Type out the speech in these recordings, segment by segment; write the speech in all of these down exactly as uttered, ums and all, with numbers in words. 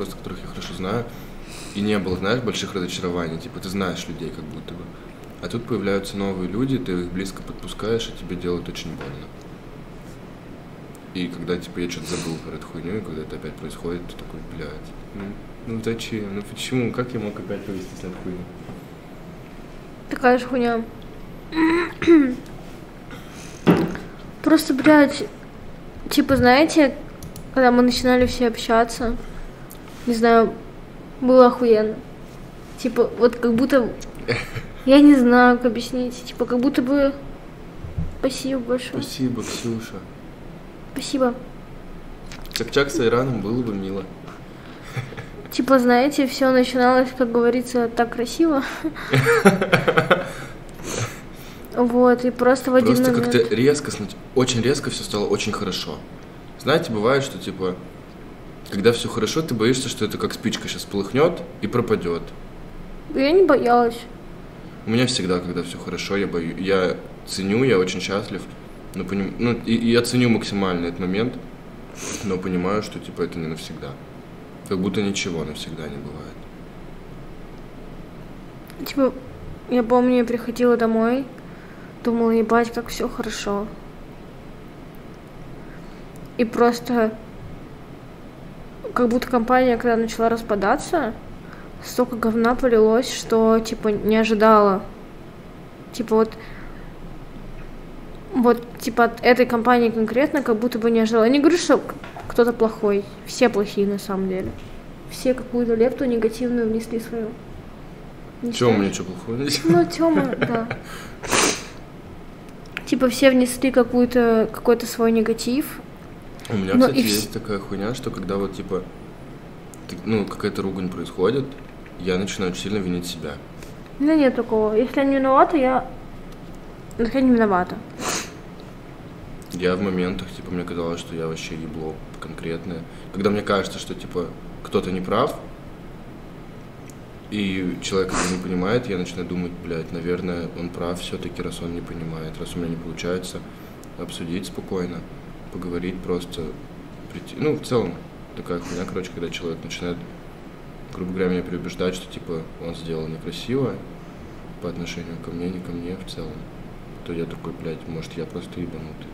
просто, которых я хорошо знаю, и не было, знаешь, больших разочарований, типа ты знаешь людей как будто бы. А тут появляются новые люди, ты их близко подпускаешь, и тебе делают очень больно. И когда, типа, я что-то забыл про эту хуйню, и когда это опять происходит, ты такой, блядь, ну, ну зачем, ну почему, как я мог опять вывестись на эту хуйню? Такая же хуйня. Просто, блядь, типа, знаете, когда мы начинали все общаться, не знаю, было охуенно. Типа, вот как будто, я не знаю, как объяснить, типа, как будто бы, спасибо большое. Спасибо, Ксюша. Спасибо. Чак-чак с Айраном было бы мило. Типа, знаете, все начиналось, как говорится, так красиво. Вот, и просто в один момент... Просто как-то резко, очень резко все стало очень хорошо. Знаете, бывает, что, типа, когда все хорошо, ты боишься, что это как спичка сейчас полыхнет и пропадет. Я не боялась. У меня всегда, когда все хорошо, я боюсь. Я ценю, я очень счастлив. Ну, поним... ну и, и я ценю максимально этот момент, но понимаю, что типа это не навсегда. Как будто ничего навсегда не бывает. Типа, я помню, я приходила домой, думала, ебать, как все хорошо. И просто, как будто компания, когда начала распадаться, столько говна полилось, что типа не ожидала. Типа вот... Вот, типа, от этой компании конкретно как будто бы не ожидала. Я не говорю, что кто-то плохой. Все плохие, на самом деле. Все какую-то лепту негативную внесли свою. Тёма ничего плохого. Ну, Тёма, да. Типа, все внесли какую-то, какой-то свой негатив. У меня, кстати, есть такая хуйня, что когда вот, типа, ну, какая-то ругань происходит, я начинаю очень сильно винить себя. У меня нет такого. Если я не виновата, я... Ну, я не виновата. Я в моментах, типа, мне казалось, что я вообще ебло конкретное. Когда мне кажется, что, типа, кто-то не прав, и человек это не понимает, я начинаю думать, блядь, наверное, он прав все-таки, раз он не понимает, раз у меня не получается обсудить спокойно, поговорить просто, прийти. Ну, в целом, такая хуйня, короче, когда человек начинает, грубо говоря, меня переубеждать, что, типа, он сделал некрасиво по отношению ко мне, не ко мне в целом, то я такой, блядь, может, я просто ебанутый.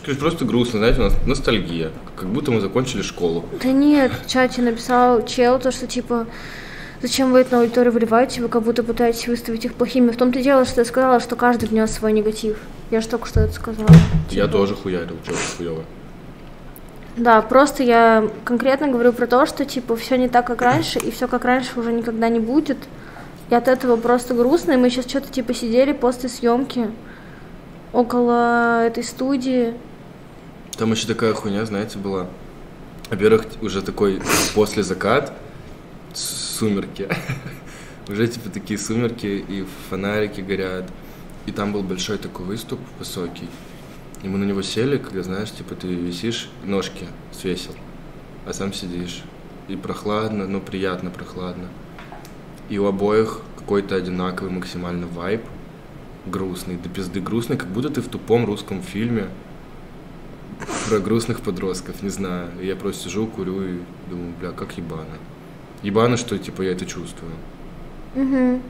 Скажи, просто грустно, знаете, у нас ностальгия. Как будто мы закончили школу. Да нет, в чате написал чел, то, что типа, зачем вы это на аудиторию выливаете, вы как будто пытаетесь выставить их плохими. В том-то и дело, что я сказала, что каждый внес свой негатив. Я же только что это сказала. Я типа... тоже хуярил, чё хуёво. Да, просто я конкретно говорю про то, что типа все не так, как раньше, и все как раньше уже никогда не будет. И от этого просто грустно, и мы сейчас что-то типа сидели после съемки около этой студии. Там еще такая хуйня, знаете, была. Во-первых, уже такой после закат, сумерки. Уже типа такие сумерки, и фонарики горят. И там был большой такой выступ, высокий. И мы на него сели, когда, знаешь, типа ты висишь, ножки свесил, а сам сидишь. И прохладно, но приятно прохладно. И у обоих какой-то одинаковый максимально вайб, грустный, до пизды грустный, как будто ты в тупом русском фильме про грустных подростков, не знаю. И я просто сижу, курю и думаю, бля, как ебано. Ебано, что типа я это чувствую. Угу.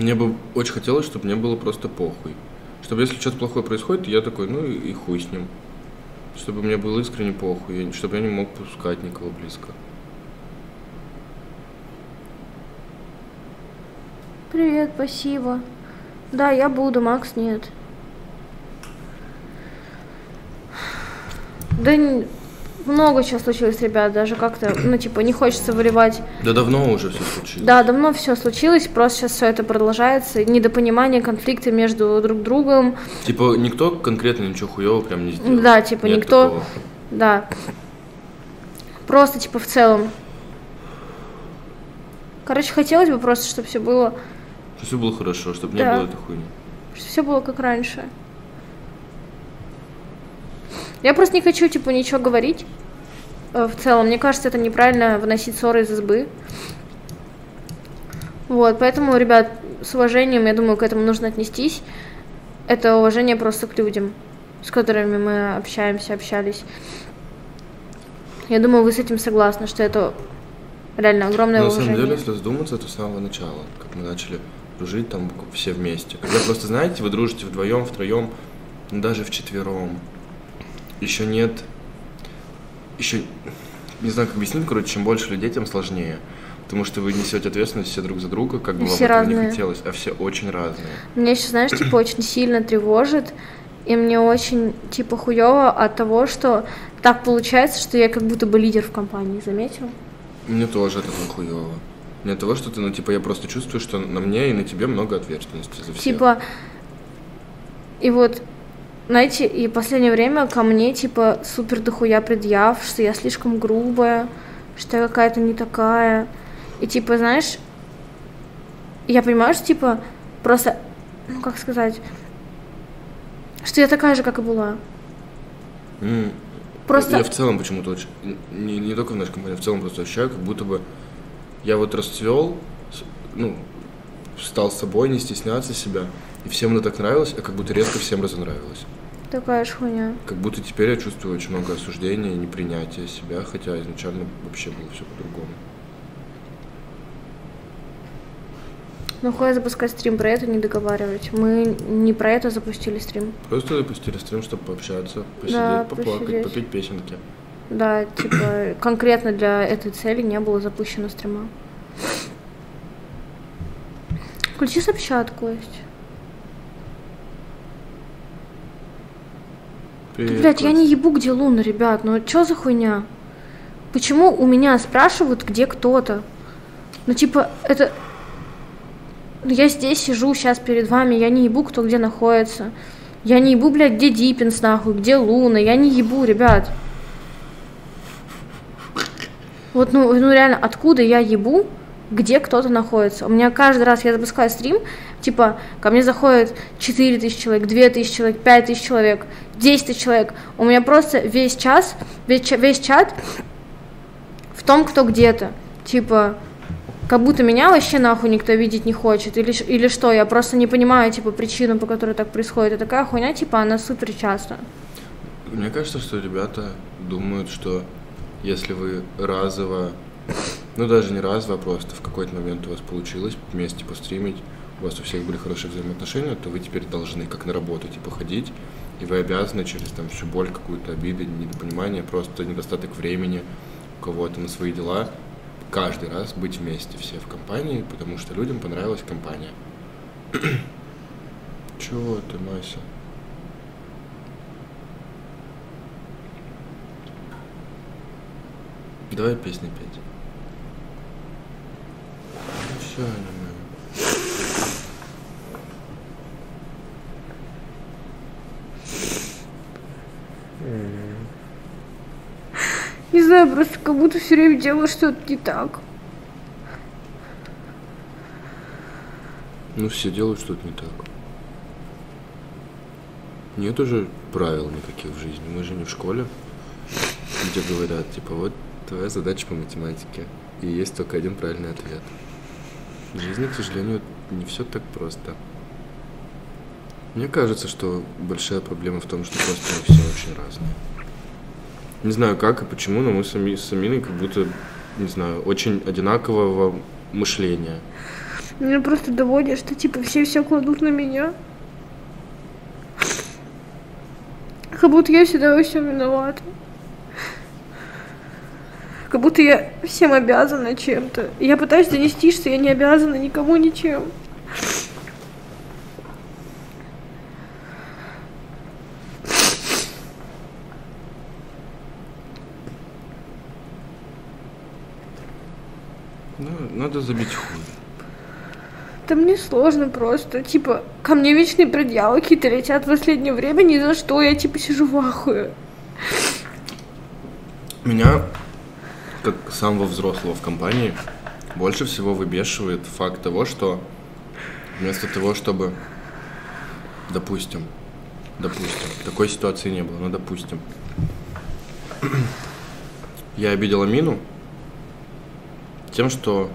Мне бы очень хотелось, чтобы мне было просто похуй. Чтобы если что-то плохое происходит, я такой, ну и хуй с ним. Чтобы мне было искренне похуй, чтобы я не мог пускать никого близко. Привет, спасибо. Да, я буду, Макс, нет. Да не... много чего случилось, ребят, даже как-то, ну, типа, не хочется выливать. Да давно уже все случилось. Да, давно все случилось, просто сейчас все это продолжается. Недопонимание, конфликты между друг другом. Типа, никто конкретно ничего хуевого прям не сделал. Да, типа, нет никто. Такого. Да. Просто, типа, в целом. Короче, хотелось бы просто, чтобы все было... Чтобы все было хорошо, чтобы да. не было этой хуйни. Чтобы все было как раньше. Я просто не хочу, типа, ничего говорить в целом. Мне кажется, это неправильно выносить ссоры из избы. Вот, поэтому, ребят, с уважением, я думаю, к этому нужно отнестись. Это уважение просто к людям. с которыми мы общаемся, общались. Я думаю, вы с этим согласны, что это реально огромное уважение. На самом деле, если задуматься, это с самого начала, как мы начали дружить там все вместе. Когда просто, знаете, вы дружите вдвоем, втроем, даже вчетвером. Еще нет, еще, не знаю, как объяснить, короче, чем больше людей, тем сложнее. Потому что вы несете ответственность все друг за друга, как бы вам этого не хотелось, а все очень разные. Меня сейчас, знаешь, типа очень сильно тревожит, и мне очень, типа, хуёво от того, что так получается, что я как будто бы лидер в компании, заметил? Мне тоже это хуёво. Мне от того, что ты, ну, типа, я просто чувствую, что на мне и на тебе много ответственности за все. Типа, и вот... Знаете, и в последнее время ко мне, типа, супер дохуя предъяв, что я слишком грубая, что я какая-то не такая. И, типа, знаешь, я понимаю, что, типа, просто, ну, как сказать, что я такая же, как и была. Mm. Просто... Я в целом почему-то очень, не, не только в нашей компании, в целом просто ощущаю, как будто бы я вот расцвел, ну, стал собой, не стесняться себя, и всем это так нравилось, а как будто резко всем разонравилось. Такая ж хуйня. Как будто теперь я чувствую очень много осуждения и непринятия себя, хотя изначально вообще было все по-другому. Ну хуй запускать стрим, про это не договаривать. Мы не про это запустили стрим. Просто запустили стрим, чтобы пообщаться, посидеть, да, поплакать, посидеть, попеть песенки. Да, типа конкретно для этой цели не было запущено стрима. Включи сообщат, Кость. Привет, блядь, Кость. Я не ебу, где Луна, ребят, ну чё за хуйня? Почему у меня спрашивают, где кто-то? Ну типа, это... Я здесь сижу сейчас перед вами, я не ебу, кто где находится. Я не ебу, блядь, где Диппинс, нахуй, где Луна, я не ебу, ребят. Вот, ну, ну реально, откуда я ебу, где кто-то находится? У меня каждый раз, я запускаю стрим, типа, ко мне заходит четыре тысячи человек, две тысячи человек, пять тысяч человек, десять тысяч человек. У меня просто весь час, весь, весь чат в том, кто где-то. Типа, как будто меня вообще нахуй никто видеть не хочет. Или, или что, я просто не понимаю, типа, причину, по которой так происходит. И такая хуйня, типа, она супер часто. Мне кажется, что ребята думают, что если вы разово... Ну, даже не раз, а просто в какой-то момент у вас получилось вместе постримить, у вас у всех были хорошие взаимоотношения, то вы теперь должны как на работу, типа, ходить, и вы обязаны через там всю боль, какую-то обиду, недопонимание, просто недостаток времени у кого-то на свои дела, каждый раз быть вместе все в компании, потому что людям понравилась компания. Чего ты, Мася? Давай песни петь. Все, не знаю, просто как будто все время делаю что-то не так. Ну, все делают что-то не так. Нет уже правил никаких в жизни. Мы же не в школе, где говорят, типа, вот твоя задача по математике, и есть только один правильный ответ. В жизни, к сожалению, не все так просто. Мне кажется, что большая проблема в том, что просто мы все очень разные. Не знаю как и почему, но мы сами, с Аминой как будто, не знаю, очень одинакового мышления. Меня просто доводит, что типа все все кладут на меня. Как будто я всегда во всем виновата. Как будто я всем обязана чем-то. Я пытаюсь донести, что я не обязана никому ничем. Ну, надо забить хуй. Да мне сложно просто. Типа, ко мне вечные предъявы какие-то летят в последнее время ни за что. Я типа сижу в ахуе. Меня... как самого взрослого в компании, больше всего выбешивает факт того, что вместо того, чтобы, допустим, допустим, такой ситуации не было, но допустим, я обидел Амину тем, что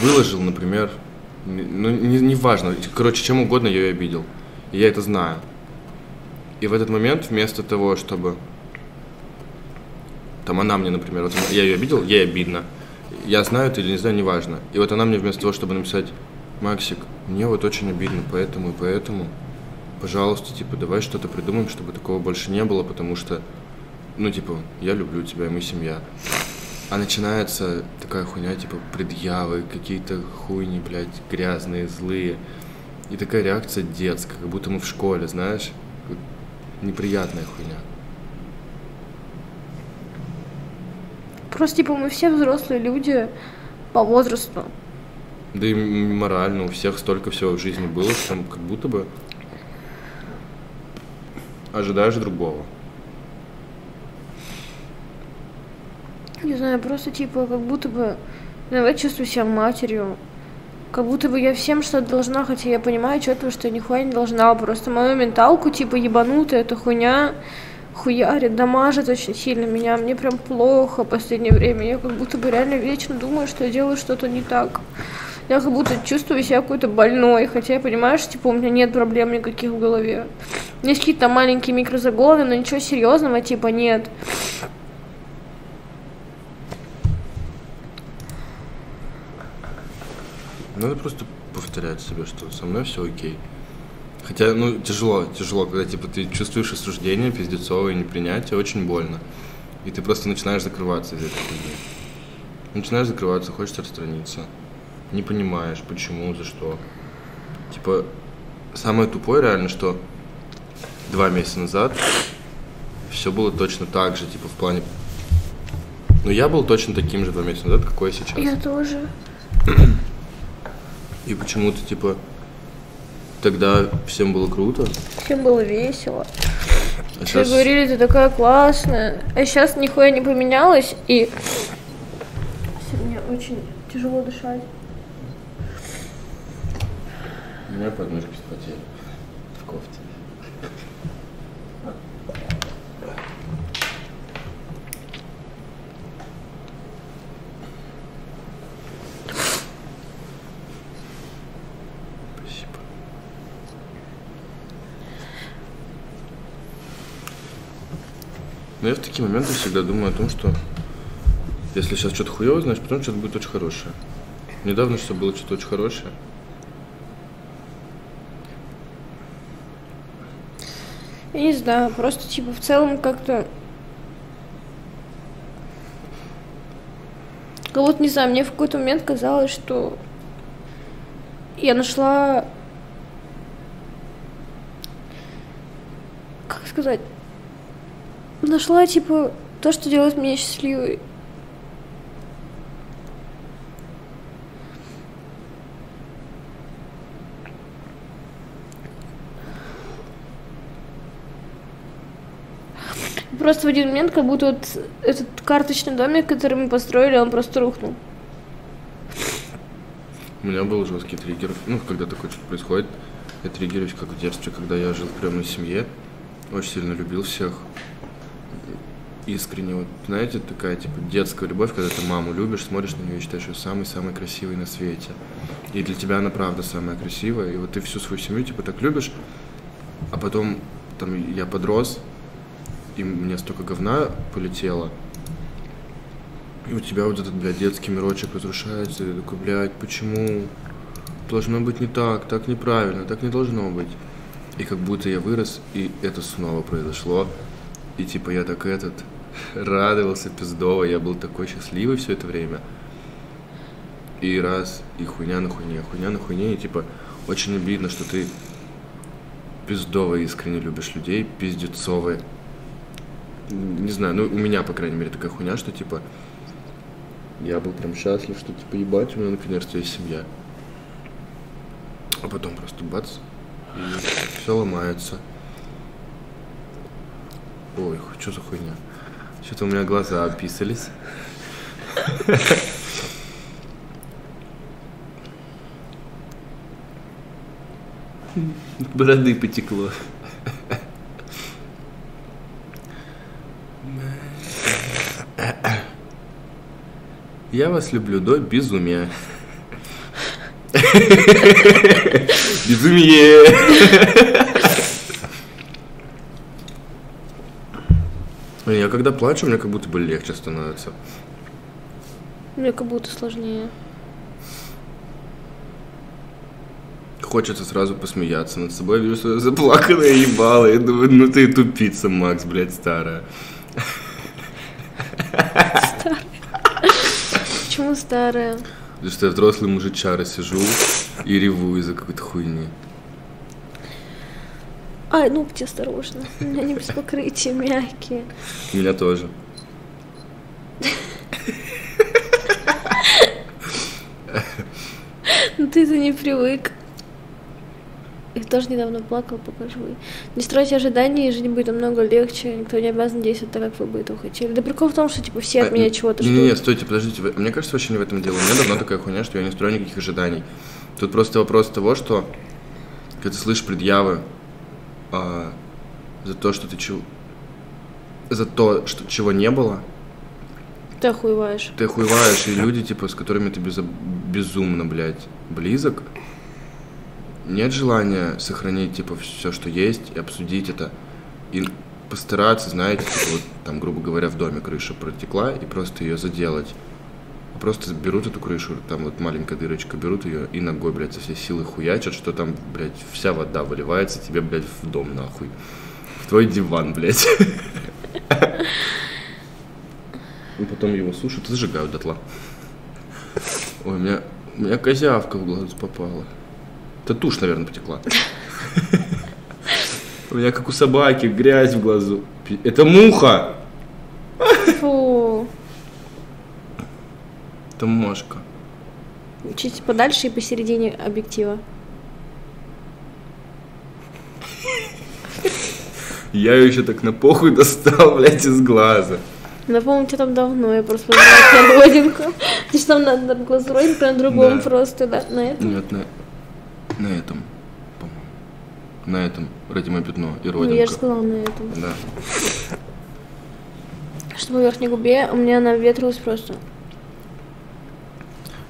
выложил, например, ну, не, не важно, короче, чем угодно я ее обидел, и я это знаю. И в этот момент, вместо того, чтобы... Там она мне, например, вот я ее обидел, ей обидно. Я знаю это или не знаю, неважно. И вот она мне вместо того, чтобы написать: «Максик, мне вот очень обидно, поэтому и поэтому, пожалуйста, типа, давай что-то придумаем, чтобы такого больше не было, потому что, ну, типа, я люблю тебя, и мы семья». А начинается такая хуйня, типа, предъявы, какие-то хуйни, блядь, грязные, злые. И такая реакция детская, как будто мы в школе, знаешь, неприятная хуйня. Просто, типа, мы все взрослые люди по возрасту. Да и морально, у всех столько всего в жизни было, что там как будто бы ожидаешь другого. Не знаю, просто, типа, как будто бы, ну, я чувствую себя матерью. Как будто бы я всем что-то должна, хотя я понимаю четко, что я нихуя не должна. Просто мою менталку, типа, ебанутая, эта хуйня хуярит, дамажит очень сильно меня. Мне прям плохо в последнее время. Я как будто бы реально вечно думаю, что я делаю что-то не так. Я как будто чувствую себя какой-то больной, хотя я понимаю, что, типа, у меня нет проблем никаких в голове. Есть какие-то маленькие микрозагоны, но ничего серьезного, типа, нет. Надо просто повторять себе, что со мной все окей. Хотя, ну, тяжело, тяжело, когда, типа, ты чувствуешь осуждение, пиздецовое непринятие, очень больно. И ты просто начинаешь закрываться из этой хуйни. Начинаешь закрываться, хочется отстраниться. Не понимаешь, почему, за что. Типа, самое тупое реально, что два месяца назад все было точно так же, типа, в плане... Ну, я был точно таким же два месяца назад, какой я сейчас. Я тоже. И почему-то, типа, тогда всем было круто. Всем было весело. А все сейчас... говорили, ты такая классная. А сейчас нихуя не поменялось, и... Мне очень тяжело дышать. У меня подмышки вспотели в кофте. Но я в такие моменты всегда думаю о том, что если сейчас что-то хуёво, значит, потом что-то будет очень хорошее. Недавно что было что-то очень хорошее. Я не знаю, просто, типа, в целом как-то... Как будто, не знаю, мне в какой-то момент казалось, что я нашла... Как сказать... Нашла, типа, то, что делает меня счастливой. Просто в один момент, как будто вот этот карточный домик, который мы построили, он просто рухнул. У меня был жесткий триггер. Ну, когда такое что-то происходит, я триггерюсь, как в детстве, когда я жил в приемной семье. Очень сильно любил всех. Искренне, вот, знаете, такая, типа, детская любовь, когда ты маму любишь, смотришь на нее и считаешь ее самой-самой красивой на свете. И для тебя она правда самая красивая, и вот ты всю свою семью, типа, так любишь, а потом, там, я подрос, и мне столько говна полетело, и у тебя вот этот, блядь, детский мирочек разрушается, и ты такой, блядь, почему? Должно быть не так, так неправильно, так не должно быть. И как будто я вырос, и это снова произошло. И, типа, я так этот радовался пиздово, я был такой счастливый все это время. И раз, и хуйня на хуйне, хуйня на хуйне, и, типа, очень обидно, что ты пиздово искренне любишь людей, пиздецовые. Не знаю, ну, у меня, по крайней мере, такая хуйня, что, типа, я был прям счастлив, что, типа, ебать, у меня, наконец-то, есть семья. А потом просто бац, и все ломается. Ой, что за хуйня? Что-то у меня глаза описались. Бороды потекло. Я вас люблю до безумия. Безумие. Я когда плачу, мне как будто бы легче становится. Мне как будто сложнее. Хочется сразу посмеяться над собой. Вижу, что я заплаканная ебала. Я думаю, ну ты тупица, Макс, блядь, старая. Старая? Почему старая? Потому что я взрослый мужичара сижу и реву из-за какой-то хуйни. Ай, ну будьте осторожны. У меня не без покрытия, мягкие. У меня тоже. Ну ты-то не привык. Я тоже недавно плакала, покажу. Не стройте ожиданий, жизнь будет намного легче. Никто не обязан действовать так, как вы бы этого хотели. Да прикол в том, что типа все от а, меня чего-то ждут. Не, не, стойте, подождите. Мне кажется, вообще не в этом дело. У меня давно такая хуйня, что я не строю никаких ожиданий. Тут просто вопрос того, что когда ты слышишь предъявы а, за то, что ты чего... За то, что чего не было. Ты охуеваешь. Ты охуеваешь, и люди, типа, с которыми ты без... безумно, блядь, близок. Нет желания сохранить, типа, все, что есть, и обсудить это. И постараться, знаете, типа, вот, там, грубо говоря, в доме крыша протекла, и просто ее заделать. Просто берут эту крышу, там вот маленькая дырочка, берут ее и ногой, блядь, со всей силы хуячат, что там, блядь, вся вода выливается тебе, блядь, в дом, нахуй. В твой диван, блядь. И потом его сушат и зажигают дотла. Ой, у меня, у меня козявка в глаз попала. Это тушь, наверное, потекла. У меня, как у собаки, грязь в глазу. Это муха! Фу. Это мошка. Чуть подальше и посередине объектива. Я ее еще так на похуй достал, блядь, из глаза. Напомню, что там давно, я просто позвала родинку. Ты что, там надо на глазу родинку, на другом просто, да? На этом? Нет, на этом. На этом, по-моему. На этом родимое пятно и родинка. Ну, я же сказала на этом. Да. Что по верхней губе, у меня она ветрилась просто.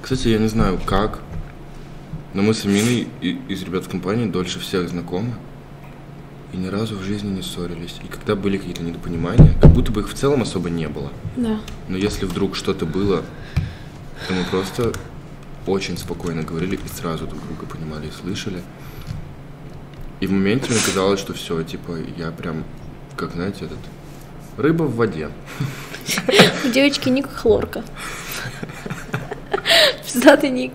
Кстати, я не знаю как, но мы с Аминой и, из ребят в компании дольше всех знакомы. И ни разу в жизни не ссорились. И когда были какие-то недопонимания, как будто бы их в целом особо не было. Да. Но если вдруг что-то было, то мы просто... очень спокойно говорили и сразу друг друга понимали и слышали. И в моменте мне казалось, что все, типа, я прям, как, знаете, этот... рыба в воде. У девочки ник Хлорка. Пиздатый ник.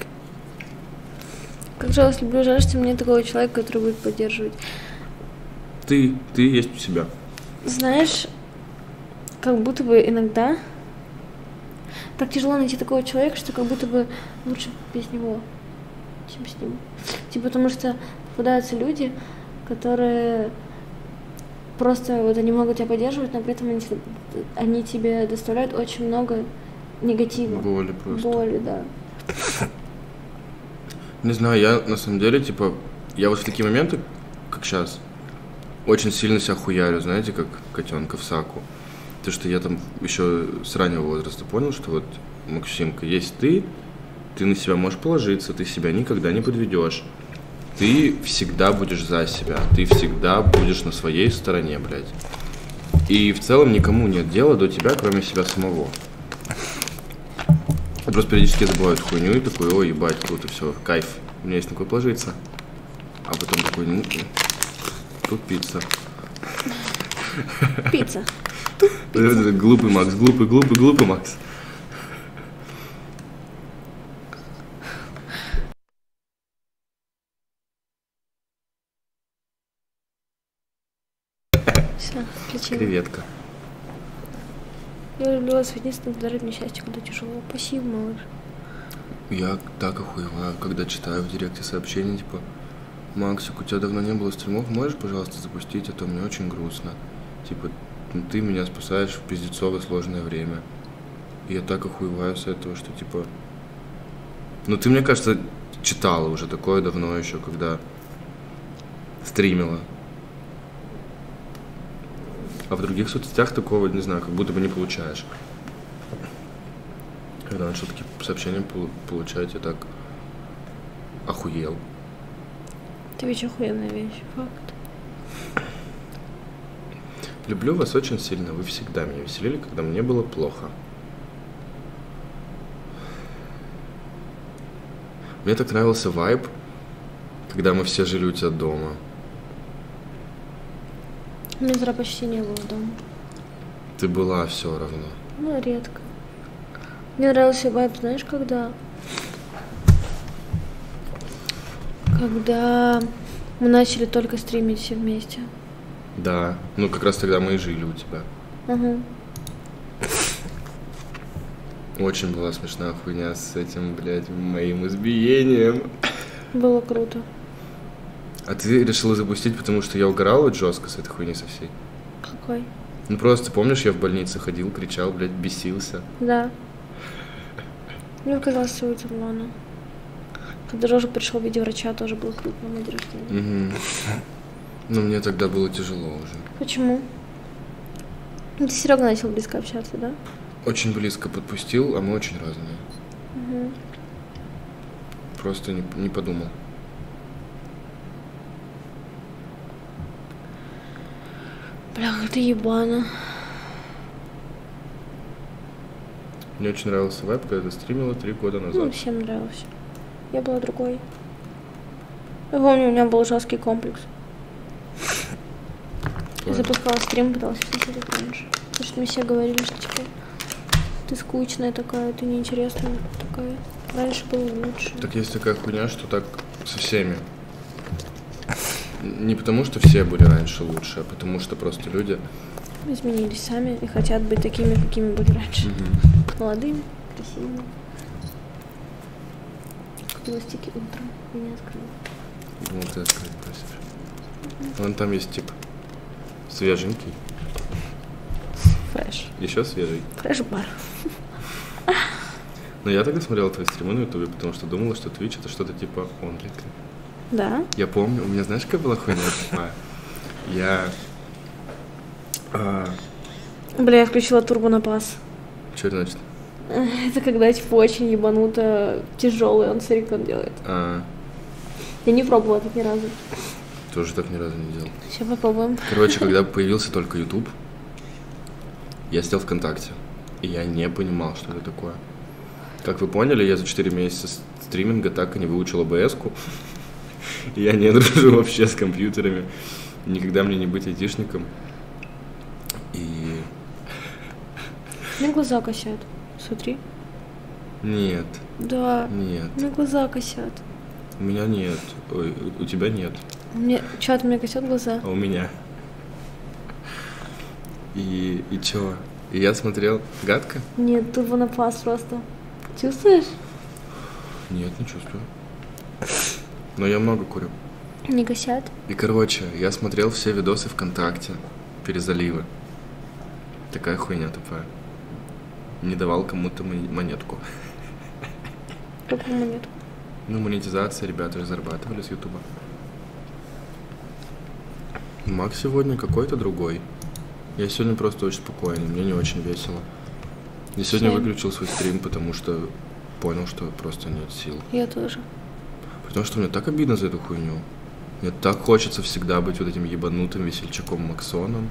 Как же я вас люблю, жаль, что мне такого человека, который будет поддерживать. Ты, ты есть у себя. Знаешь, как будто бы иногда... так тяжело найти такого человека, что как будто бы лучше без него, чем с ним. Типа, потому что попадаются люди, которые просто вот они могут тебя поддерживать, но при этом они, они тебе доставляют очень много негатива. Боли просто. Боли, да. Не знаю, я на самом деле, типа, я вот в такие моменты, как сейчас, очень сильно себя хуярю, знаете, как котенка в саку. То, что я там еще с раннего возраста понял, что вот, Максимка, есть ты, ты на себя можешь положиться, ты себя никогда не подведешь. Ты всегда будешь за себя, ты всегда будешь на своей стороне, блядь. И в целом никому нет дела до тебя, кроме себя самого. Просто периодически забывают хуйню и такой, ой, ебать, круто, все, кайф, у меня есть на кого положиться. А потом такой, ну, тут пицца. Пицца. Пицца. Глупый Макс, глупый, глупый, глупый Макс. Все, включила. Креветка. Я люблю вас, единственное, дарит мне счастье, когда тяжело. Спасибо, малыш. Я так охуеваю, когда читаю в директе сообщения, типа, Максик, у тебя давно не было стримов, можешь, пожалуйста, запустить, а то мне очень грустно. Типа, ты меня спасаешь в пиздецово сложное время. И я так охуеваю с этого, что типа... Ну ты, мне кажется, читала уже такое давно еще, когда стримила. А в других соцсетях такого, не знаю, как будто бы не получаешь. Когда он все-таки сообщения получает, я так охуел. Ты ведь охуенная вещь, факт. Люблю вас очень сильно. Вы всегда меня веселили, когда мне было плохо. Мне так нравился вайб, когда мы все жили у тебя дома. Ну, зря почти не было дома. Ты была все равно. Ну, редко. Мне нравился вайб, знаешь, когда... Когда мы начали только стримить все вместе. Да. Ну, как раз тогда мы и жили у тебя. Угу. Очень была смешная хуйня с этим, блядь, моим избиением. Было круто. А ты решила запустить, потому что я угорала жестко с этой хуйней со всей? Какой? Ну просто, помнишь, я в больнице ходил, кричал, блядь, бесился. Да. Мне казалось, все это Луна. Когда Рожа пришел в виде врача, тоже было круто, на день рождения. Но мне тогда было тяжело уже. Почему? Ты с Серегой начал близко общаться, да? Очень близко подпустил, а мы очень разные. Угу. Просто не, не подумал. Бля, ты ебана. Мне очень нравился вайб, когда я стримила три года назад. Ну, всем нравился. Я была другой. Я помню, у меня был жесткий комплекс. Я запускала стрим, пыталась посмотреть раньше. Потому что мне все говорили, что типа ты скучная такая, ты неинтересная такая. Раньше было лучше. Так есть такая хуйня, что так со всеми. Не потому, что все были раньше лучше, а потому что просто люди... изменились сами и хотят быть такими, какими были раньше. Угу. Молодыми, красивыми. Ластики утром меня открыли. Думал, ты открыть просишь. Угу. Вон там есть тип. Свеженький. Фреш. Еще свежий. Фреш-бар. Но я тогда смотрела твои стримы на ютубе, потому что думала, что Twitch это что-то типа онли. Да. Я помню, у меня знаешь, какая была хуйня? Я... А... Бля, я включила турбо на пас. Что это значит? Это когда типа очень ебануто тяжелый он сарикон делает. А. Я не пробовала так ни разу. Тоже так ни разу не делал. Сейчас попробуем. Короче, когда появился только ютуб, я сидел ВКонтакте. И я не понимал, что это такое. Как вы поняли, я за четыре месяца стриминга так и не выучил ОБС-ку. Я не дружу вообще с компьютерами. Никогда мне не быть айтишником. И... мне глаза косят. Смотри. Нет. Да. Нет. Мне глаза косят. У меня нет. Ой, у тебя нет. Мне... Чё, от меня косят глаза? А у меня. И... и чё? И я смотрел. Гадко? Нет, тут на пас просто. Чувствуешь? Нет, не чувствую. Но я много курю. Не косят? И, короче, я смотрел все видосы ВКонтакте. Перезаливы. Такая хуйня тупая. Не давал кому-то монетку. Какую монетку? Ну, монетизация, ребята же зарабатывали с ютуба. Макс сегодня какой-то другой. Я сегодня просто очень спокойный, мне не очень весело. Я сегодня выключил свой стрим, потому что понял, что просто нет сил. Я тоже. Потому что мне так обидно за эту хуйню. Мне так хочется всегда быть вот этим ебанутым весельчаком Максоном.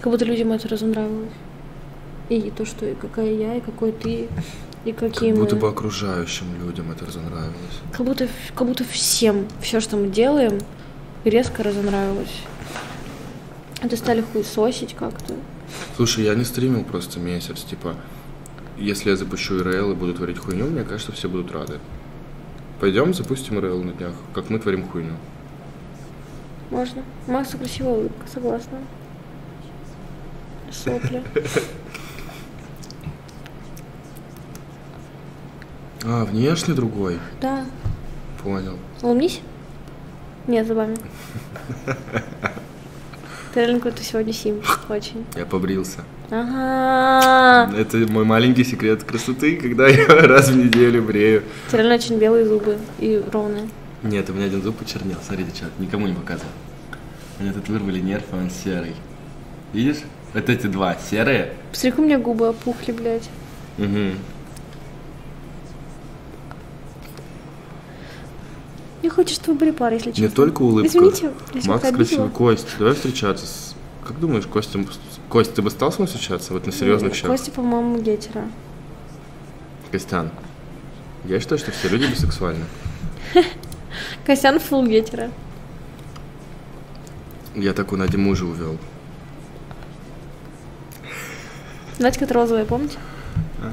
Как будто людям это разонравилось. И то, что и какая я, и какой ты, и какие мы. Как будто бы окружающим людям это разонравилось. Как будто, как будто всем все, что мы делаем, резко разонравилось. Это стали хуесосить как-то. Слушай, я не стримил просто месяц. Типа, если я запущу ИРЛ и буду творить хуйню, мне кажется, все будут рады. Пойдем запустим ИРЛ на днях, как мы творим хуйню. Можно. Максу красивая улыбка, согласна. Сопля. А, внешне другой? Да. Понял. Улыбнись? Нет, зубами. Ты реально какой-то сегодня сим, очень. Я побрился. Ага. Это мой маленький секрет красоты, когда я раз в неделю брею. Ты реально очень белые зубы и ровные. Нет, у меня один зуб почернел, смотрите, чат, никому не показывал. Мне тут вырвали нерв, а он серый. Видишь? Вот эти два серые. Посмотри, у меня губы опухли, блядь. Угу. Я хочу, чтобы вы были пары, если честно. Не только улыбка. Извините, Макс красивый. Кость, давай встречаться с Как думаешь, Костя, Кость, ты бы стал с ним встречаться? Вот на серьезных ну, щах? Костя, по-моему, гетеро. Костян. Я считаю, что все люди бисексуальны. Костян фул гетера. Я такую Нади мужа увел. Надька розовая, помните? А.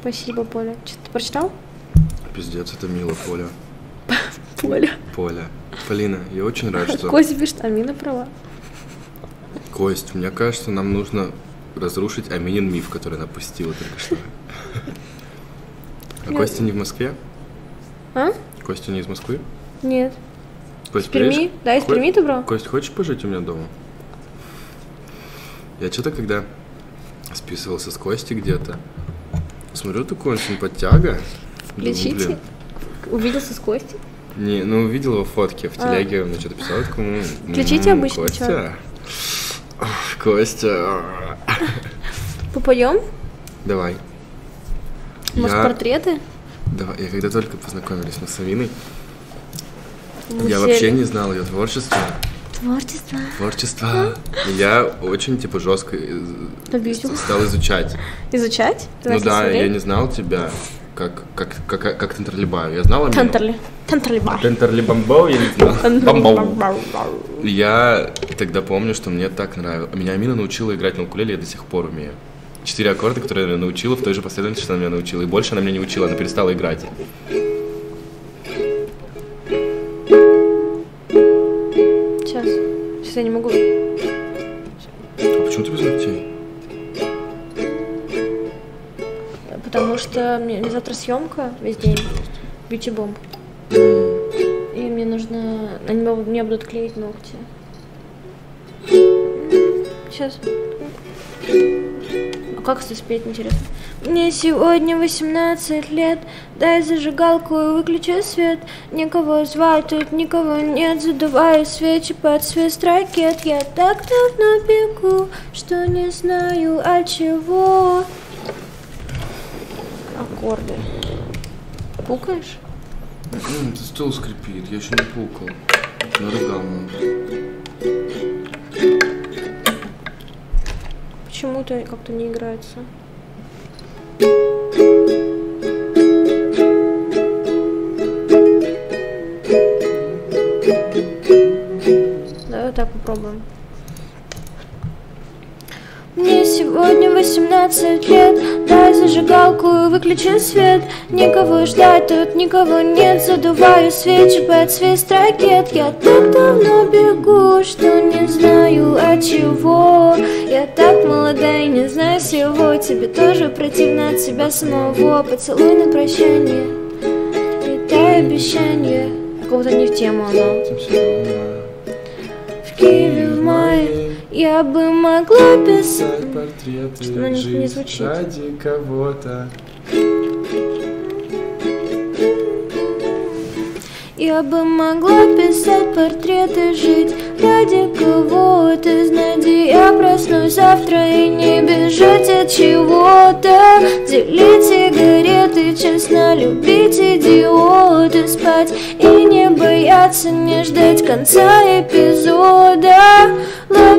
Спасибо, Поля. Что ты прочитал? Пиздец, это мило, Поля. Поля. Поля. Полина, я очень рад, что... Кость пишет, Амина права. Кость, мне кажется, нам нужно разрушить Аминин миф, который она пустила только что. А Костя не в Москве? А? Костя не из Москвы? Нет. Кость, из Перми? Да, из Перми ты, бро? Кость, хочешь пожить у меня дома? Я что-то, когда списывался с Костей где-то, смотрю, такой он симпатяга. Лечите? Увиделся с Костей? Не, ну увидел его фотки в телеге, он мне что-то писал, такому... Лечите обычно, Костя? Костя... Попоем? Давай. Может, я... портреты? Да, я когда только познакомились мы с Аминой, мы я сели. Вообще не знал ее творчества. Творчество. Творчество. А? Я очень, типа, жестко из... стал изучать. Изучать? Ты ну да, я не знал тебя, как, как, как, как tenderlybae. Я знал Амину. Tenderlybae. Tenderlybae я не знал. Бамбау. Я тогда помню, что мне так нравилось. Меня Амина научила играть на укулеле, я до сих пор умею. Четыре аккорда, которые она меня научила, в той же последовательности, что она меня научила. И больше она меня не учила, она перестала играть. Сейчас. Сейчас я не могу. А почему ты без ногтей? Потому что мне завтра съемка весь день. Бьюти-бомб. И мне нужно... Они мне будут клеить ногти. Сейчас. А как это спеть, интересно? Мне сегодня восемнадцать лет, дай зажигалку и выключи свет. Никого звать, тут никого нет, задуваю свечи под свист ракет. Я так давно бегу, что не знаю от чего. Аккорды. Пукаешь? Блин, это стол скрипит, я еще не пукал. Наругал надо. Почему-то как-то не играется. Давай вот так попробуем. Мне сегодня восемнадцать лет, дай зажигалку и выключи свет. Никого ждать, тут никого нет, задуваю свечи под свист ракет. Я так давно бегу, что не знаю от чего. Я так молода и не знаю всего, тебе тоже противно от себя самого. Поцелуй на прощание, и дай обещание. Какого-то не в тему оно. В Киеве в мае я бы могла писать портреты, что жить не звучит. Ради кого-то. Я бы могла писать портреты, жить ради кого-то. Знади, я проснусь завтра и не бежать от чего-то. Делить сигареты, честно любить идиоты. Спать и не бояться, не ждать конца эпизода.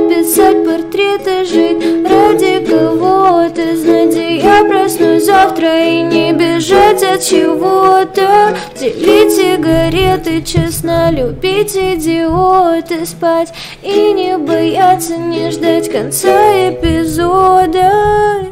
Писать портреты, жить ради кого-то. Знади, я проснусь завтра и не бежать от чего-то. Делить сигареты, честно любить идиоты. Спать и не бояться, не ждать конца эпизода.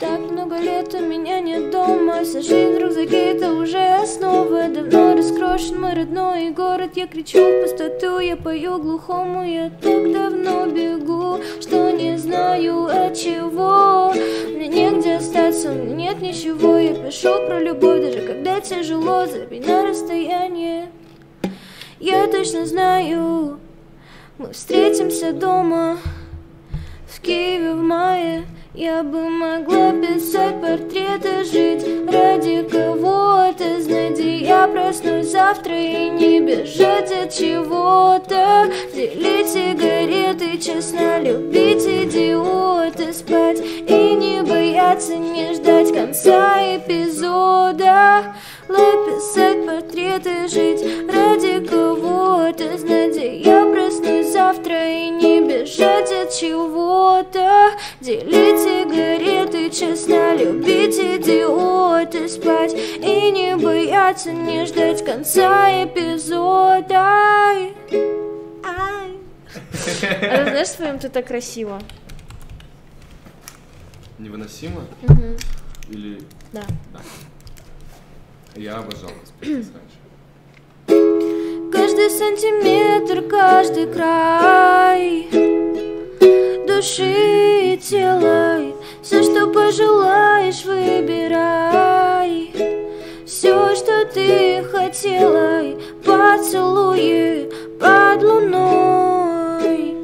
Так много лет у меня нет дома, вся жизнь в рюкзаке, это уже основа. Давно раскрошен мой родной город, я кричу в пустоту, я пою глухому. Я так давно бегу, что не знаю от чего. Мне негде остаться, у меня нет ничего. Я пишу про любовь, даже когда тяжело, забей на расстояние. Я точно знаю, мы встретимся дома в Киеве в мае. Я бы могла писать портреты, жить ради кого-то. Знади, я проснусь завтра и не бежать от чего-то. Делить сигареты, честно любить идиоты. Спать и не бояться, не ждать конца эпизода. Лаписать портреты, жить ради чего-то. Делите гореты честно, любить идиоты, спать и не бояться, не ждать конца эпизода. Ай. Ай. А знаешь, своим ты так красиво? Невыносимо? Угу. Или... Да. Да. Я обожал вас писать раньше. Каждый сантиметр, каждый край души и тела, все, что пожелаешь, выбирай. Все, что ты хотела, поцелуи под луной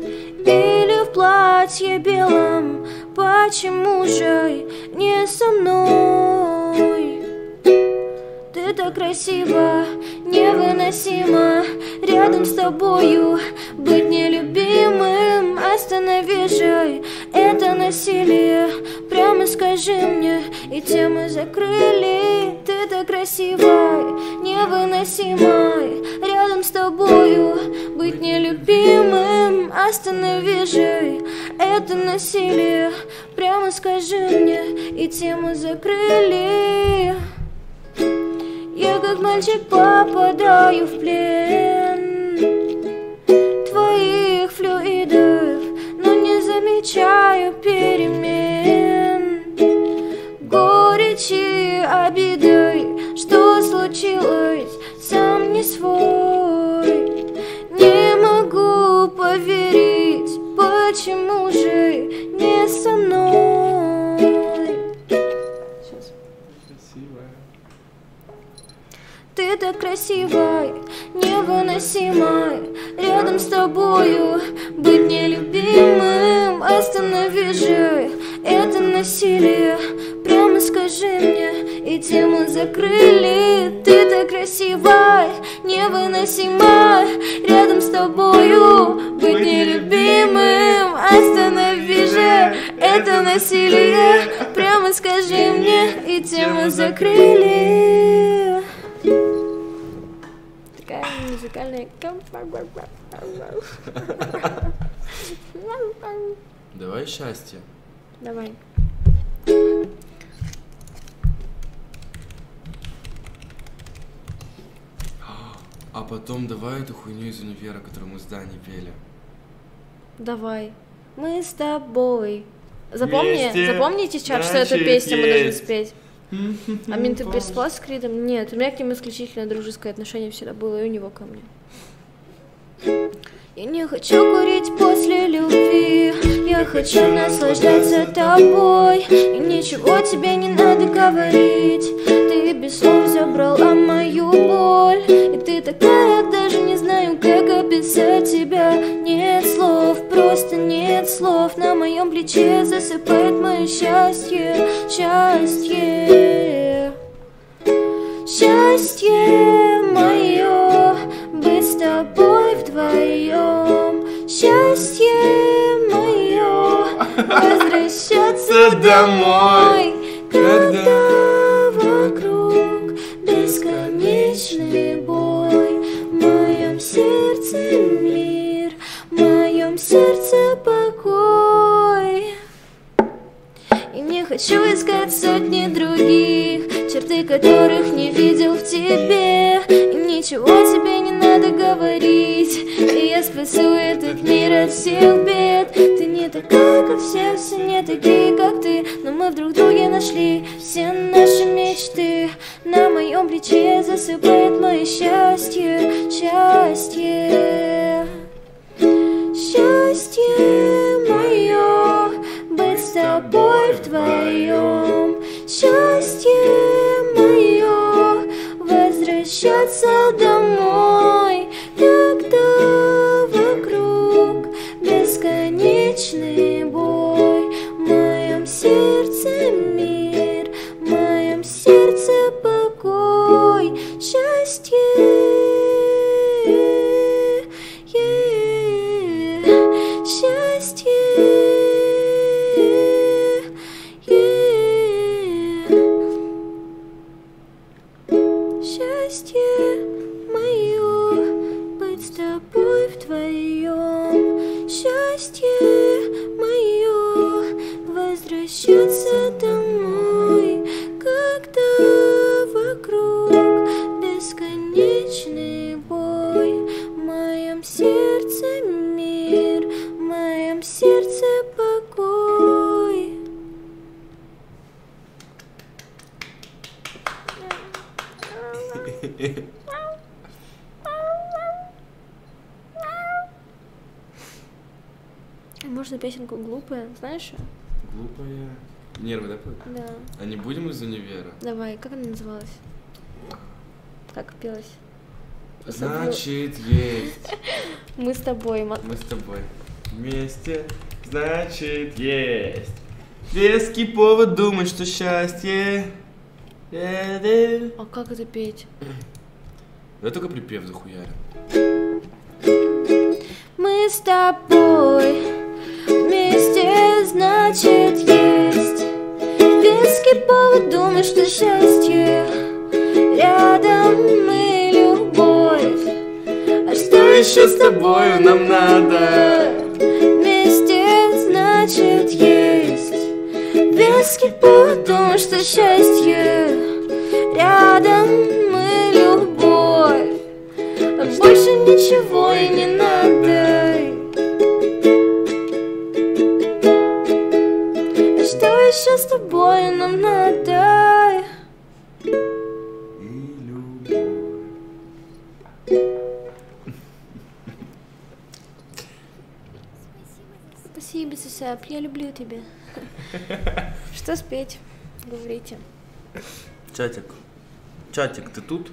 или в платье белом. Почему же не со мной? Ты так красиво, невыносимо рядом с тобою быть нелюбимым. Останови же это насилие, прямо скажи мне, и тему закрыли. Ты так красиво, невыносимо рядом с тобою быть нелюбимым. Останови же это насилие, прямо скажи мне, и тему закрыли. Я как мальчик попадаю в плен твоих флюидов, но не замечаю перемен. Горечи обидой, что случилось, сам не свой. Не могу поверить, почему же не со мной? Ты так красивая, невыносимая рядом с тобою быть нелюбимым. Останови же это насилие, прямо скажи мне, и тему закрыли. Ты так красивая, невыносимая рядом с тобою быть нелюбимым. Останови же это насилие, прямо скажи мне, и тему закрыли. Такая музыкальная компания. Давай счастье. Давай. А потом давай эту хуйню из универа, которую мы с Даней пели. Давай. Мы с тобой. Запомни, запомните сейчас, что эту песню мы должны спеть. Амин, ты переспала с Кридом? Нет, у меня к ним исключительно дружеское отношение всегда было, и у него ко мне. Я не хочу курить после любви, я хочу наслаждаться тобой. И ничего тебе не надо говорить, ты без слов забрала мою боль. И ты такая, даже не знаю, как описать тебя. Нет слов, просто нет слов. На моем плече засыпает мое счастье, счастье. Счастье мое быть с тобой вдвоем. Счастье мое возвращаться домой, когда вокруг бесконечный бой. В моем сердце мир, в моем сердце покой. И не хочу искать сотни других, черты которых не видел в тебе. И ничего тебе не надо говорить, и я спасу этот мир от всех бед. Ты не такая, как все, все не такие, как ты. Но мы вдруг в друге нашли все наши мечты. На моем плече засыпает мое счастье, счастье. Счастье мое быть с тобой вдвоем. Счастье мое возвращаться домой, когда вокруг бесконечный бой. В моем сердце мир, в моем сердце покой, счастье. Счастье возвращаться домой, когда вокруг бесконечный бой. В моем сердце мир, в моем сердце покой. Можно песенку глупая, знаешь? Глупая. Нервы, да? Да. А не будем из универа? Давай, как она называлась? Как пелась? Значит, есть. Мы с тобой, Макс. Мы с тобой. Вместе, значит, есть. Веский повод думать, что счастье. А как это петь? Да только припев захуярим. Мы с тобой. Вместе, значит, есть. Веский повод думать, что счастье. Рядом мы любовь. А что еще с тобою нам надо? Вместе, значит, есть. Веский повод думать, что счастье. Рядом мы любовь. А больше ничего и не надо. Еще с тобой нам надо. И любовь. Спасибо, Сусап, я люблю тебя. Что спеть? Говорите. Чатик. Чатик, ты тут?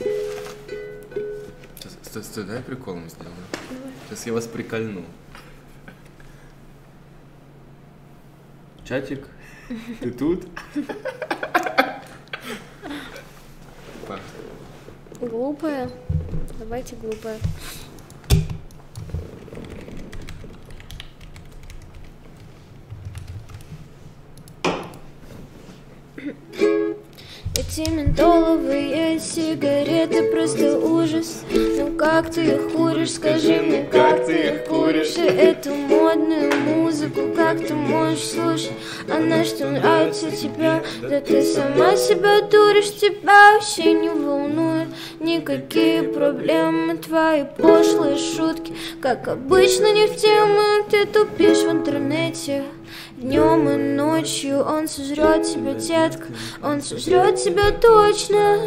Сейчас, стой, стой, дай приколом сделаю. Сейчас я вас прикольну. Чатик, ты тут? Глупая. Давайте глупая. Эти ментоловые сигареты просто ужас. Ну как ты их куришь, скажи мне, как ты их куришь? И эту модную музыку как ты можешь слушать? Она что, нравится тебе? Да ты сама себя дуришь, тебя вообще не волнует. Никакие проблемы, твои пошлые шутки, как обычно, не в тему. Ты тупишь в интернете днем и ночью. Он сожрет тебя, детка, он сожрет тебя точно.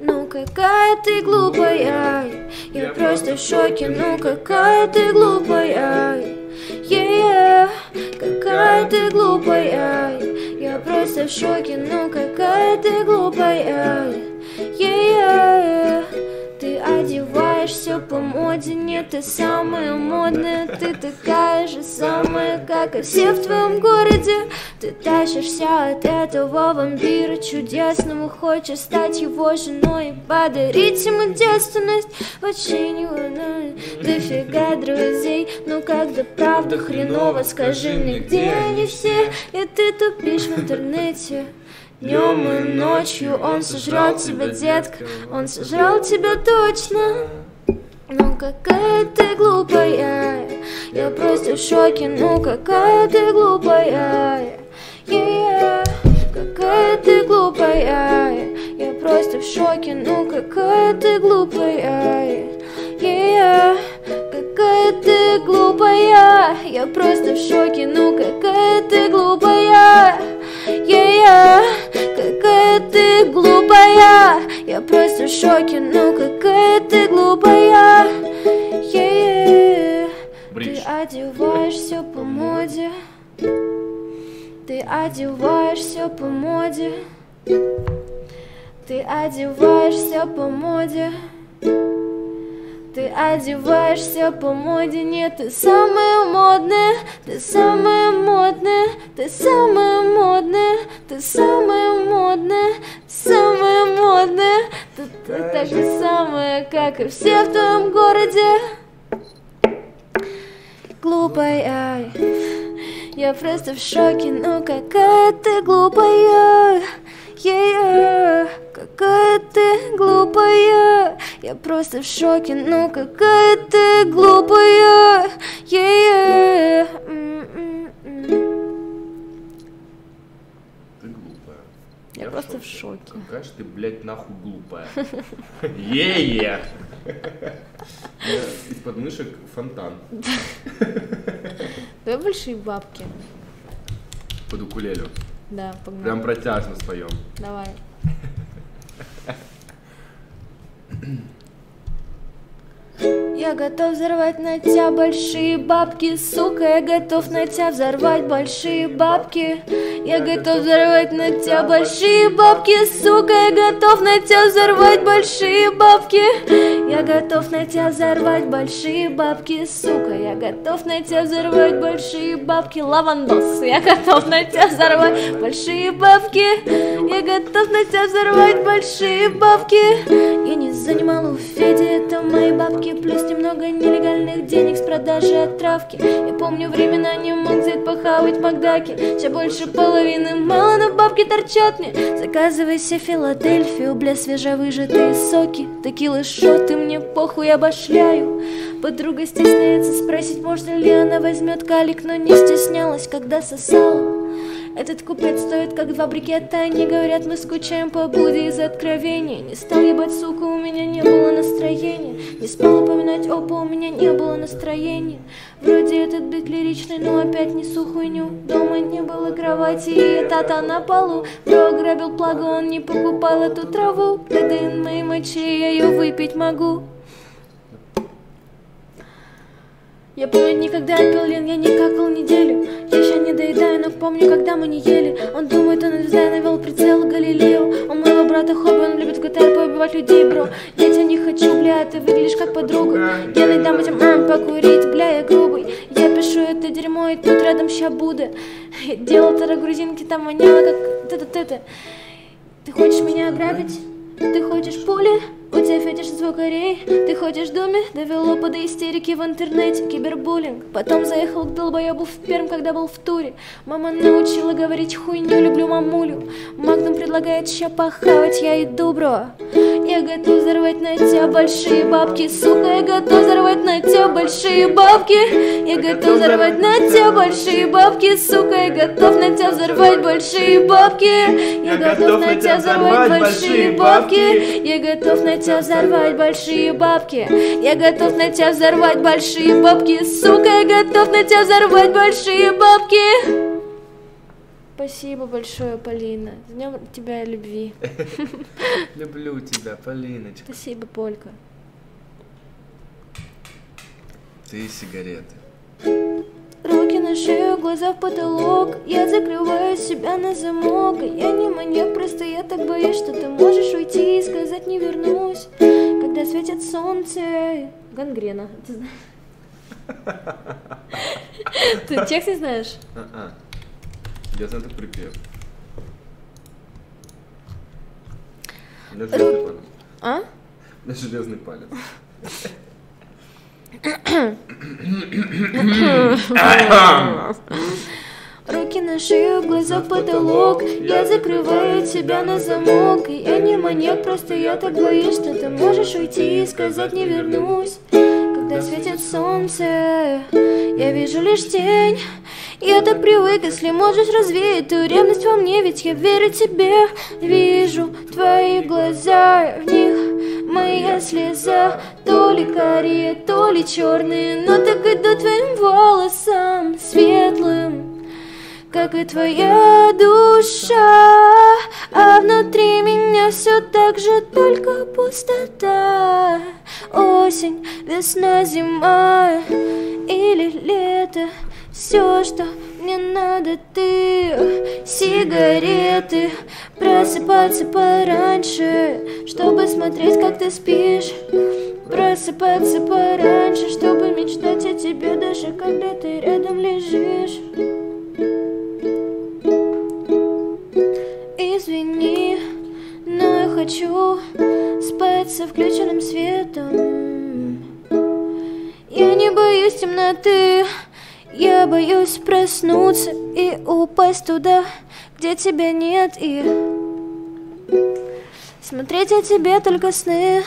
Ну какая ты глупая, я просто в шоке. Ну какая ты глупая, yeah, какая ты глупая, я просто в шоке. Ну какая ты глупая, yeah. Ты одеваешься по моде, нет, ты самая модная. Ты такая же самая, как и все в твоем городе. Ты тащишься от этого вампира чудесного. Хочешь стать его женой и подарить ему девственность. Вообще не волнует, дофига друзей. Ну когда правда хреново, скажи мне, где они все? И ты тупишь в интернете днем и ночью. Он сожрал тебя, детка, он сожрал тебя точно. Ну какая ты глупая, я просто в шоке. Ну какая ты глупая, yeah. Какая ты глупая, я просто в шоке. Ну какая ты глупая, yeah. Какая ты глупая, я просто в шоке. Ну какая ты глупая, yeah. Какая ты глупая, я просто в шоке. Ну какая ты глупая, yeah. Ты одеваешься по моде, ты одеваешься по моде, ты одеваешься по моде. Ты одеваешься по моде, нет, ты самая модная, ты самая модная, ты самая модная, ты самая модная, самая модная, ты, ты так же самая, как и все в твоем городе. Глупая, я просто в шоке, ну какая ты глупая. Yeah, yeah. Какая ты глупая, я просто в шоке. Ну какая ты глупая, yeah, yeah. Mm-mm-mm. шоке. Какая же ты, блядь, нахуй глупая. Е-е! Из-под мышек фонтан. Давай большие бабки. Под укулелю. Да, погнали. Прям протяжно споем. Давай. Я готов взорвать на тебя большие бабки, сука, я готов на тебя взорвать большие бабки. Я готов взорвать на тебя большие бабки, сука, я готов на тебя взорвать большие бабки. Я готов на тебя взорвать большие бабки, сука, я готов на тебя взорвать большие бабки. Лавандос, я готов на тебя взорвать большие бабки. Я готов на тебя взорвать большие бабки. Я не занимала у Феди, это мои бабки, плюс немного нелегальных денег с продажи отравки. Я помню времена, не мог взять похавать макдаки. Все больше половины мало, но бабки торчат мне. Заказывай себе Филадельфию, бля, свежевыжатые соки, текилы, шоты, мне похуй, я башляю. Подруга стесняется спросить, можно ли она возьмет калик, но не стеснялась, когда сосала. Этот купец стоит как два брикета, они говорят, мы скучаем по блуде из откровений. Не стал ебать, сука, у меня не было настроения. Не спал упоминать опа, у меня не было настроения. Вроде этот бит лиричный, но опять несу хуйню. Дома не было кровати и тата на полу. Бро грабил плагу, он не покупал эту траву. ДДН моей мочи, я ее выпить могу. Я помню, никогда я пил лин, я не какал неделю. Я еще не доедаю, но помню, когда мы не ели. Он думает, он звезда, навел прицел Галилео. У моего брата хобби, он любит в ГТР побивать людей, бро. Я тебя не хочу, бля, ты выглядишь как подруга. Я не дам этим мам покурить, бля, я грубый. Я пишу это дерьмо, и тут рядом ща буду. Я делал тогда грузинки, там воняло как ты-ты-ты-ты. Ты хочешь меня ограбить? Ты хочешь пули? У тебя фетиш звукорей. Ты ходишь в доме? Довело до истерики в интернете. Кибербуллинг. Потом заехал к долбоебу в Пермь, когда был в туре. Мама научила говорить хуйню, люблю мамулю. Магнум предлагает ща похавать, я иду, бро. Я готов взорвать на тебя большие бабки, сука, я готов взорвать на тебя большие бабки. Я готов взорвать на тебя большие бабки, сука, я готов на тебя взорвать большие бабки. Я готов на тебя взорвать большие бабки. Я готов на тебя Я готов на тебя взорвать большие бабки. Я готов на тебя взорвать большие бабки. Сука, я готов на тебя взорвать большие бабки. Спасибо большое, Полина. С днем тебя любви. Люблю тебя, Полиночка. Спасибо, Полька. Ты сигареты. Руки на шею, глаза в потолок. Я закрываю себя на замок. Я не маньяк, просто я так боюсь, что ты можешь уйти и сказать не вернусь. Когда светит солнце. Гангрена. Ты текст не знаешь? Я знаю этот припев. На железный палец. А? На железный палец. Руки на шею, глаза в потолок. Я закрываю тебя на замок. Я не маньяк, просто я так боюсь, что ты можешь уйти и сказать не вернусь. Когда светит солнце, я вижу лишь тень. Я так привык, если можешь развеять ту ревность во мне, ведь я верю тебе. Вижу твои глаза, в них моя слеза. То ли карие, то ли черные, но так идут твоим волосам светлым, как и твоя душа. А внутри меня все так же, только пустота. Осень, весна, зима или лето. Все, что мне надо, ты, сигареты. Просыпаться пораньше, чтобы смотреть, как ты спишь. Просыпаться пораньше, чтобы мечтать о тебе, даже когда ты рядом лежишь. Извини, но я хочу спать со включенным светом. Я не боюсь темноты. Я боюсь проснуться и упасть туда, где тебя нет, и смотреть о тебе только сны.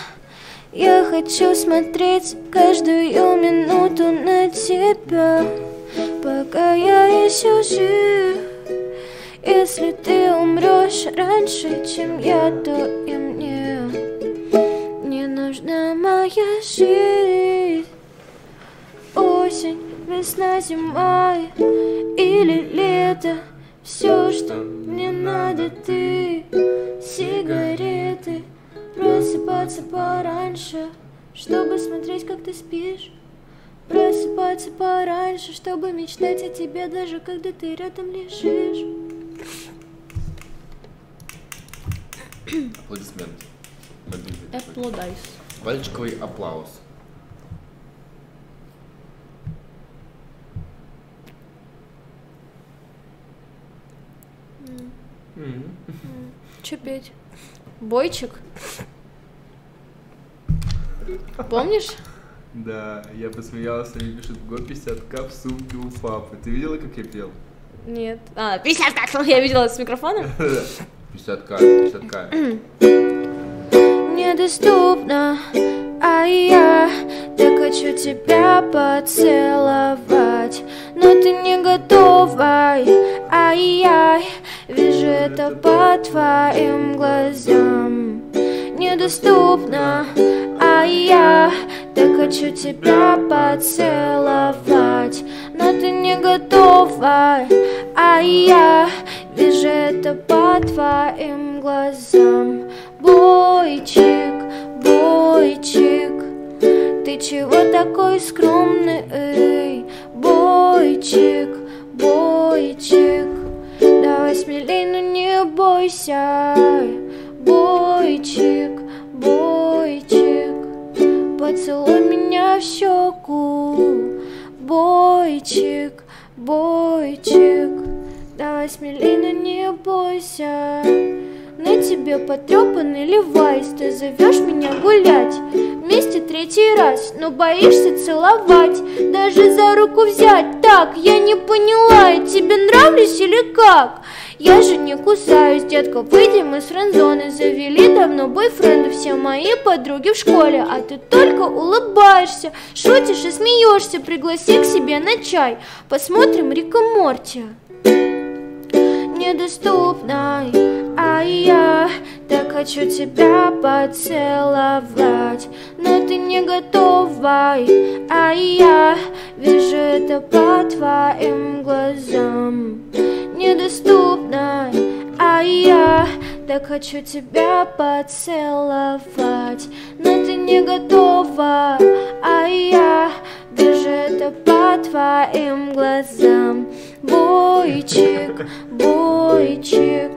Я хочу смотреть каждую минуту на тебя, пока я еще жив. Если ты умрешь раньше, чем я, то и мне не нужна моя жизнь. Осень, весна, зима или лето, все, что мне надо, ты. Сигареты, просыпаться пораньше, чтобы смотреть, как ты спишь. Просыпаться пораньше, чтобы мечтать о тебе, даже когда ты рядом лежишь. Аплодисменты. Аплодайс. Пальчиковый аплаус. Mm. Mm. Mm. Че петь? Бойчик? Помнишь? Да, я посмеялся, мне пишет в год пятьдесят тысяч в сумке у папы. Ты видела, как я пел? Нет. А, пятьдесят тысяч, я видела с микрофона. пятьдесят тысяч, пятьдесят тысяч. Недоступно, а я так хочу тебя поцеловать, но ты не готова, ай-яй, вижу это по твоим глазам. Недоступно, а я так хочу тебя поцеловать, но ты не готова, а я вижу это по твоим глазам. Бойчик, бойчик, ты чего такой скромный? Эй, бойчик, бойчик, давай смелей, но не бойся. Бойчик, бойчик, поцелуй меня в щеку. Бойчик, бойчик, давай смелей, но не бойся. На тебе потрепанный левайс, ты зовешь меня гулять вместе третий раз, но боишься целовать, даже за руку взять. Так, я не поняла, я тебе нравлюсь или как? Я же не кусаюсь, детка, выйдем из френдзоны. Завели давно бойфренда все мои подруги в школе, а ты только улыбаешься, шутишь и смеешься. Пригласи к себе на чай, посмотрим Рика Морти. Недоступной, а я так хочу тебя поцеловать, но ты не готова, а я вижу это по твоим глазам. Недоступной, а я так хочу тебя поцеловать, но ты не готова, а я вижу это по твоим глазам. Бойчик, бойчик,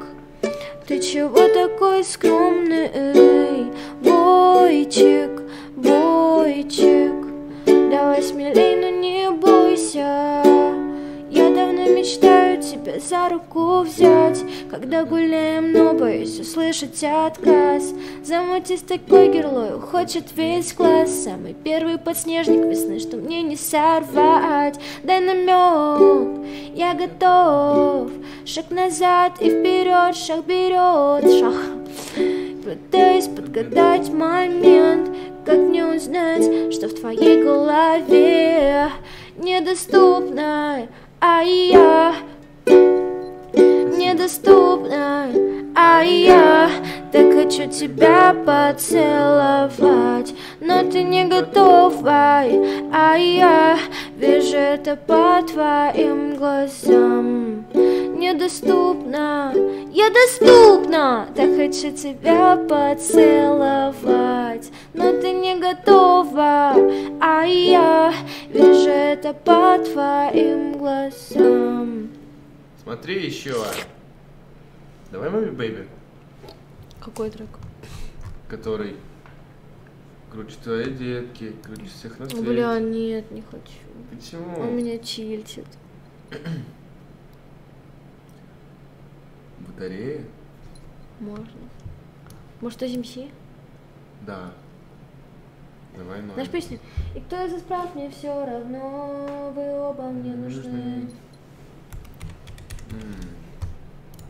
ты чего такой скромный? Эй, бойчик, бойчик, давай смелей, но не бойся. Я давно мечтаю тебя за руку взять, когда гуляем, но боюсь услышать отказ. Замутись такой герлою, хочет весь класс, самый первый подснежник весны, что мне не сорвать. Дай намек, я готов, шаг назад и вперед, шаг берет, шаг. Пытаюсь подгадать момент, как мне узнать, что в твоей голове. Недоступно, а я, недоступна, а я так хочу тебя поцеловать, но ты не готова, а я вижу это по твоим глазам. Недоступна, я доступна, так хочу тебя поцеловать, но ты не готова, а я вижу это по твоим глазам. Смотри еще. Давай маме бэйби. Какой трек? Который круче твоей детки, круче всех на свете. Бля, нет, не хочу. Почему? Он меня чильтит. Батарея? Можно. Может, озимси? Да. Давай, мама. Знаешь песню? И кто из вас прав, мне все равно, вы оба мне нужны.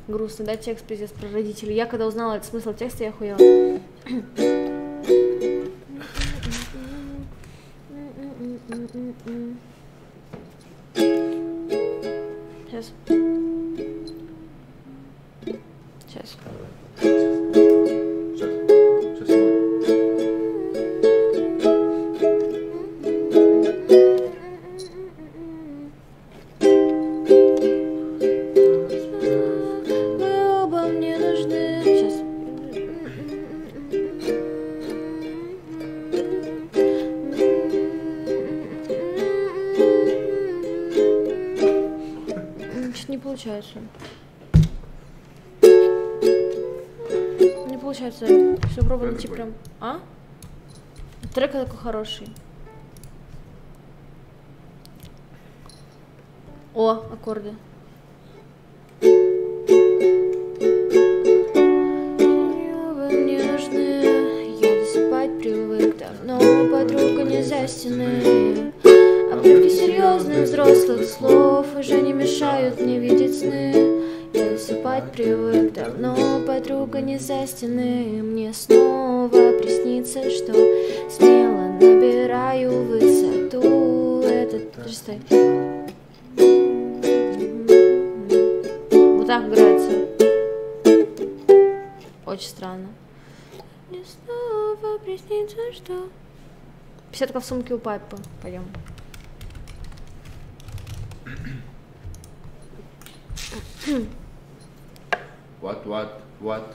Грустно, да, текст, пиздец, про родителей. Я когда узнала этот смысл текста, я охуела. Сейчас. получается. Не получается. Все пробовать идти прям. А? Трек такой хороший. О, аккорды. Подруга не за стены, обрывки серьезных взрослых слов уже не мешают мне видеть сны. Я засыпать привык давно, подруга не за стены. Мне снова приснится, что смело набираю высоту. Этот, перестой. Вот так играется. Очень странно. Мне снова приснится, что... пятьдесят в сумке у папы. Пойдем. What, what, what?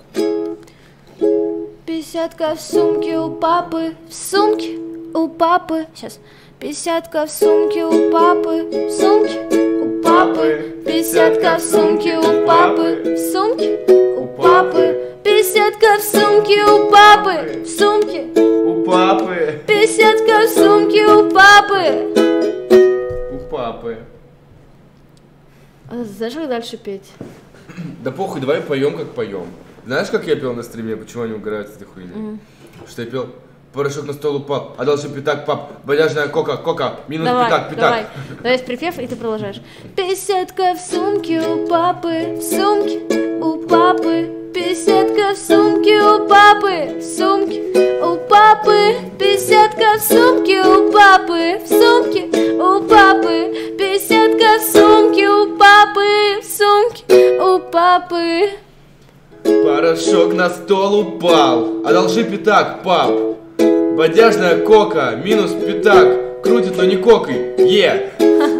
пятьдесят в сумке у папы. В сумке у папы. Сейчас. пятьдесят в сумке у папы. В сумке у папы. пятьдесят в сумке у папы. В сумке у папы. пятьдесят в сумке у папы. В сумке. Папы. пятьдесят в сумке у папы. У папы. А зачем дальше петь? Да похуй, давай поем, как поем. Знаешь, как я пел на стриме? Почему они угорают с этой хуйней? Mm. Что я пел? Порошок на стол упал, а дальше пятак, пап, боляжная кока, кока, минус давай, пятак, пятак. Давай, давай припев, и ты продолжаешь. пятьдесят в сумке у папы, в сумке у папы. Пятьдесятка в сумке у папы, в сумке у папы. Пятьдесятка в сумке у папы, в сумке у папы. Пятьдесятка в сумке у папы, в сумке у папы. Порошок на стол упал, одолжи пятак, пап. Бодяжная кока, минус пятак, крутит, но не кокой, е.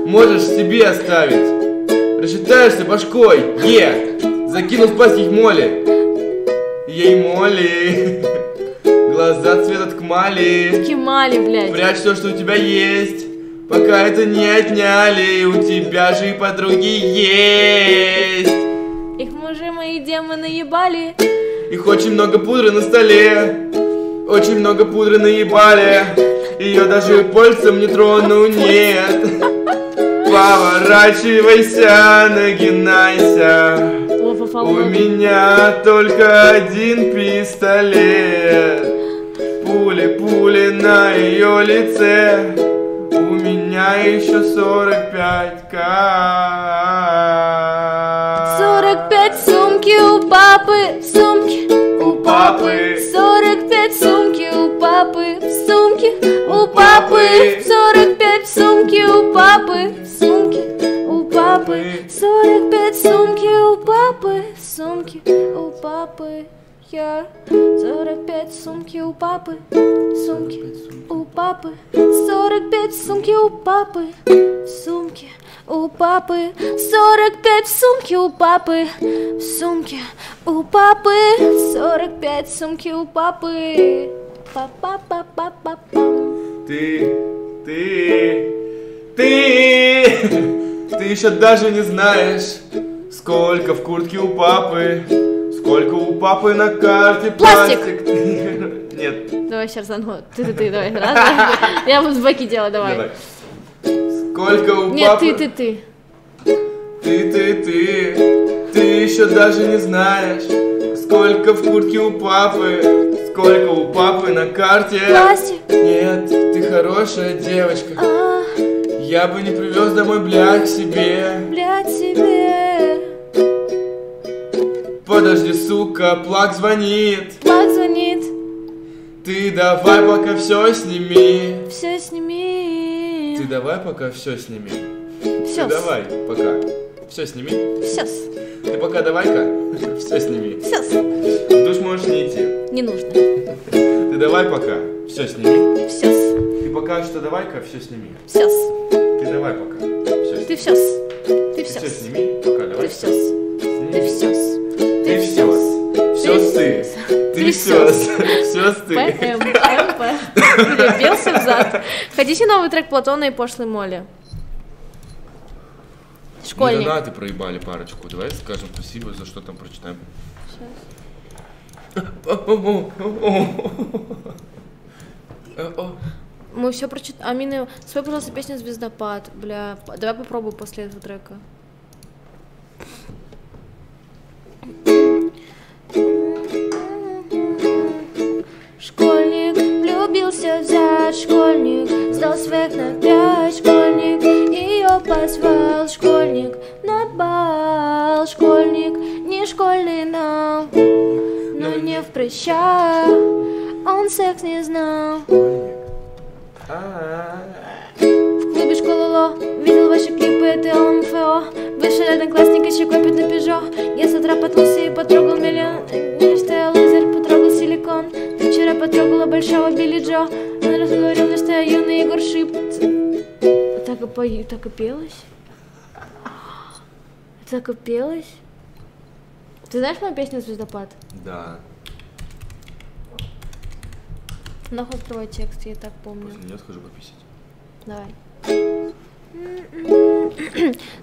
Можешь себе оставить, рассчитаешься башкой, е. Закинул спасть ей моли, ей моли, глаза цвета ткмали, ткмали, блядь. Прячь все, что у тебя есть, пока это не отняли, у тебя же и подруги есть. Их мужи мои демоны ебали, их очень много пудры на столе, очень много пудры наебали, ее даже пальцем не трону, нет. Поворачивайся, нагинайся. У меня только один пистолет. Пули, пули на ее лице. У меня еще сорок пять ка. сорок пять сумки у папы, сумки у папы. сорок пять сумки у папы, сумки у папы. сорок пять сумки у папы, сумки. сорок пять сумки у папы, сумки у папы, я. сорок пять сумки у папы, сумки у папы. сорок пять сумки у папы, сумки у папы. сорок пять сумки у папы, сумки у папы. сорок пять сумки у папы. Па-па-па-па-па-па. Ты, ты, ты. Ты еще даже не знаешь, сколько в куртке у папы, сколько у папы на карте пластик. пластик. Нет. Давай сейчас заново. Ты-ты-ты, давай. Раз, раз. Я вот с баки делаю, давай. давай. Сколько у Нет, папы... Нет, ты-ты-ты. Ты-ты-ты. Ты еще даже не знаешь, сколько в куртке у папы, сколько у папы на карте. Пластик. Нет, ты хорошая девочка. А -а -а. Я бы не привез домой, бля, к себе. Бля, к себе. Подожди, сука, плак звонит. Плак звонит. Ты давай пока все сними. Все сними. Ты давай пока все сними. Все. Ты давай пока все сними. Все. Ты пока давай-ка все сними. Все. В душ можешь не идти. Не нужно. Ты давай пока все сними. Все. Ты пока что давай-ка все сними. Все. Ты давай пока. Все. Ты всёс. Ты всёс. Ты всё сними. Пока давай. Ты всёс. Ты всёс. Ты всёс. Всёс ты. Ты всёс. Всёс ты. ПМП. Перебился взад. Хотите новый трек Платона и пошлой моли? Школьник. Не донаты проебали парочку. Давай скажем спасибо, за что там прочитаем. Сейчас. Мы все прочитаем. Амина, спой, пожалуйста, песню «Звездопад». Бля, давай попробуй после этого трека. Школьник влюбился в зять, школьник сдал свек на пять, школьник ее позвал, школьник на бал, школьник не школьный нам, но не в прыщах, он секс не знал. В клубе школы Ло видел ваши клипы, это он ФО. Вышел одноклассник, еще копит на пежо. Я с утра потлался и потрогал миллион. Не что я лузер, потрогал силикон. Ты вчера потрогала большого Билли Джо. Он разговорил мне, что я юный Егор Шип. Так и пою, так и пелось. Так и пелось. Ты знаешь мою песню «Звездопад»? Да. Нахуй открывай текст, я так помню. После меня схожу пописать. Давай.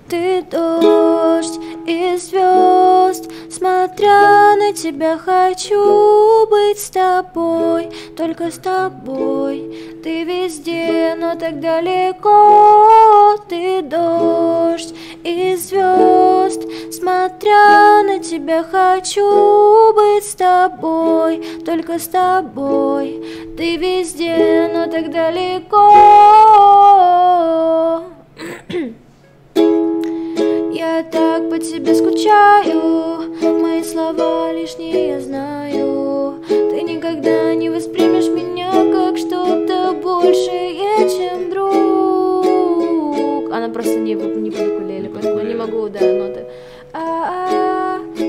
Ты дождь и звезд, смотря на тебя хочу быть с тобой, только с тобой. Ты везде, но так далеко. Ты дождь и звезд, смотря на тебя хочу быть с тобой, только с тобой. Ты везде, но так далеко. Я так по тебе скучаю, мои слова лишние, я знаю. Ты никогда не воспримешь меня как что-то большее, чем друг. Она просто не, не под укулеле, поэтому не могу, да, ноты. А -а -а.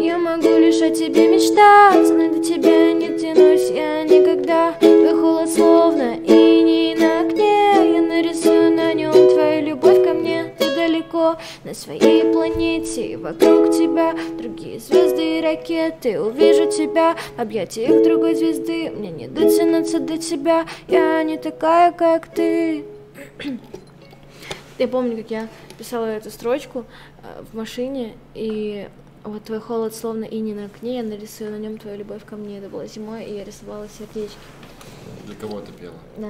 Я могу лишь о тебе мечтать, но до тебя не тянусь я никогда. Твой холод словно иней на окне, я нарисую на нем твою любовь ко мне. Ты далеко на своей планете, и вокруг тебя другие звезды и ракеты. Увижу тебя в объятиях другой звезды, мне не дотянуться до тебя, я не такая, как ты. Я помню, как я писала эту строчку в машине, и вот твой холод словно иней на окне, я нарисую на нем твою любовь ко мне. Это была зимой, и я рисовала сердечки. Для кого ты пела? Да.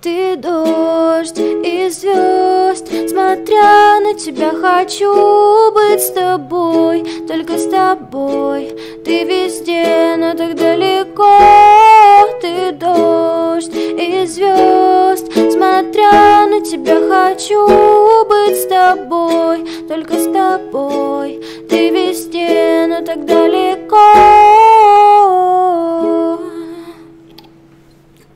Ты дождь и звезд, смотря на тебя хочу быть с тобой, только с тобой. Ты везде, но так далеко. Ты дождь и звезд, смотря на тебя хочу быть с тобой, только с тобой. Ты везде, но так далеко.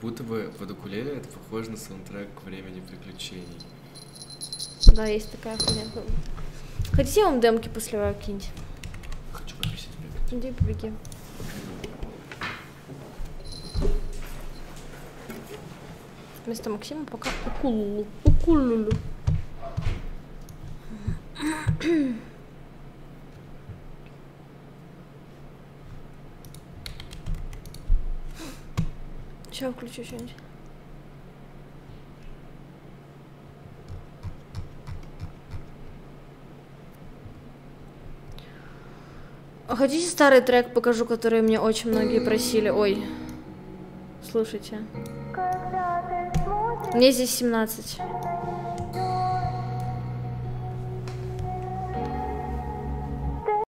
Будто бы под укулеле это похоже на саундтрек к «Времени приключений». Да, есть такая хуйня. Хотите, я вам демки посливаю какие-нибудь? Хочу пописать, бегать. Иди побеги. Вместо Максима пока укулулу. Укулулу. Сейчас включу что-нибудь. А хотите старый трек покажу, который мне очень многие просили? Ой, слушайте. Мне здесь семнадцать.